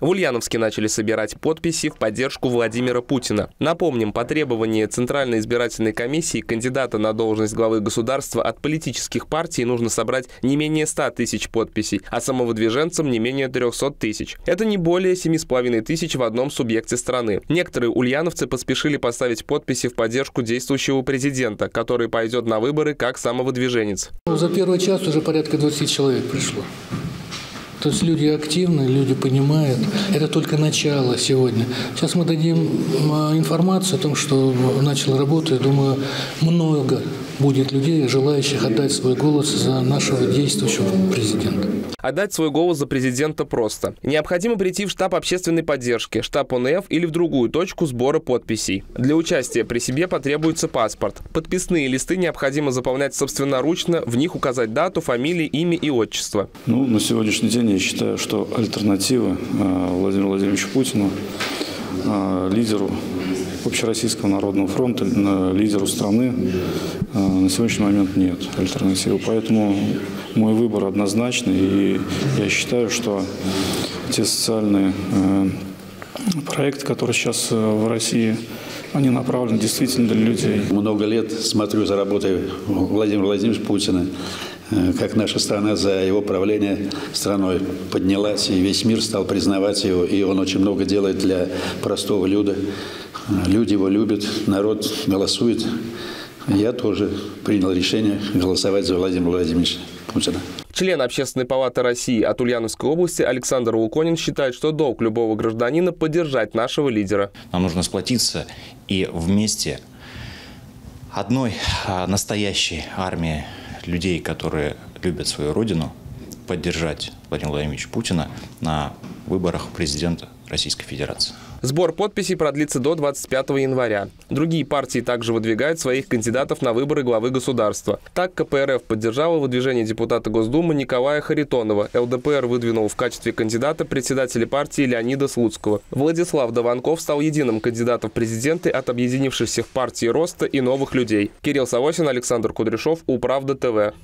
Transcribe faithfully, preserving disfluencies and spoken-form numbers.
В Ульяновске начали собирать подписи в поддержку Владимира Путина. Напомним, по требованию Центральной избирательной комиссии кандидата на должность главы государства от политических партий нужно собрать не менее ста тысяч подписей, а самовыдвиженцам не менее трёхсот тысяч. Это не более семи с половиной тысяч в одном субъекте страны. Некоторые ульяновцы поспешили поставить подписи в поддержку действующего президента, который пойдет на выборы как самовыдвиженец. За первый час уже порядка двадцати человек пришло. То есть люди активны, люди понимают. Это только начало сегодня. Сейчас мы дадим информацию о том, что начал работу. Я думаю, много будет людей, желающих отдать свой голос за нашего действующего президента. Отдать свой голос за президента просто. Необходимо прийти в штаб общественной поддержки, штаб ОНФ или в другую точку сбора подписей. Для участия при себе потребуется паспорт. Подписные листы необходимо заполнять собственноручно, в них указать дату, фамилию, имя и отчество. Ну, на сегодняшний день я считаю, что альтернатива Владимиру Владимировичу Путину, лидеру Общероссийского народного фронта, лидеру страны, на сегодняшний момент нет альтернативы. Поэтому мой выбор однозначный, и я считаю, что те социальные проекты, которые сейчас в России, они направлены действительно для людей. Много лет смотрю за работой Владимира Владимировича Путина, как наша страна за его правление страной поднялась, и весь мир стал признавать его, и он очень много делает для простого люда. Люди его любят, народ голосует. Я тоже принял решение голосовать за Владимира Владимировича Путина. Член Общественной палаты России от Ульяновской области Александр Луконин считает, что долг любого гражданина – поддержать нашего лидера. Нам нужно сплотиться и вместе одной настоящей армии людей, которые любят свою родину, поддержать Владимира Владимировича Путина на выборах президента Российской Федерации. Сбор подписей продлится до двадцать пятого января. Другие партии также выдвигают своих кандидатов на выборы главы государства. Так, КПРФ поддержала выдвижение депутата Госдумы Николая Харитонова. ЛДПР выдвинул в качестве кандидата председателя партии Леонида Слуцкого. Владислав Даванков стал единым кандидатом в президенты от объединившихся в партии роста и новых людей. Кирилл Савосин, Александр Кудряшов, Управда ТВ.